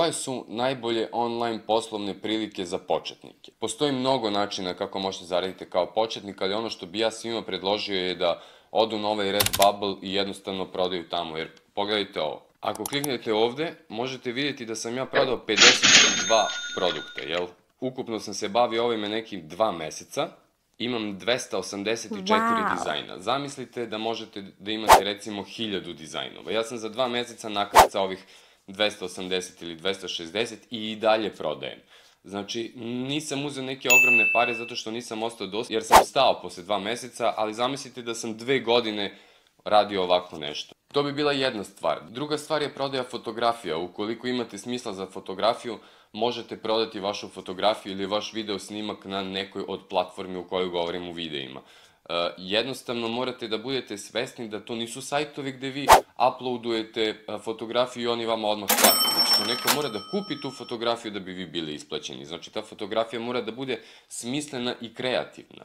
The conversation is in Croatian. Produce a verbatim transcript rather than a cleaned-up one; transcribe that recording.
Koje su najbolje online poslovne prilike za početnike? Postoji mnogo načina kako možete zaraditi kao početnik, ali ono što bi ja svima predložio je da odu na ovaj Redbubble i jednostavno prodaju tamo, jer pogledajte ovo. Ako kliknete ovde, možete vidjeti da sam ja prodao pedeset dva produkta, jel? Ukupno sam se bavio ovime nekih dva meseca. Imam dvesta osamdeset četiri wow. dizajna. Zamislite da možete da imate recimo hiljadu dizajnova. Ja sam za dva meseca nakrcao ovih dvesta osamdeset ili dvesta šezdeset i dalje prodajem. Znači, nisam uzeo neke ogromne pare zato što nisam ostao dosta, jer sam stao posle dva meseca, ali zamislite da sam dve godine radio ovako nešto. To bi bila jedna stvar. Druga stvar je prodaja fotografija. Ukoliko imate smisla za fotografiju, možete prodati vašu fotografiju ili vaš video snimak na nekoj od platformi u kojoj govorim u videima. Jednostavno morate da budete svesni da to nisu sajtovi gde vi uploadujete fotografiju i oni vama odmah plate. Znači, to neko mora da kupi tu fotografiju da bi vi bili isplaćeni. Znači, ta fotografija mora da bude smislena i kreativna.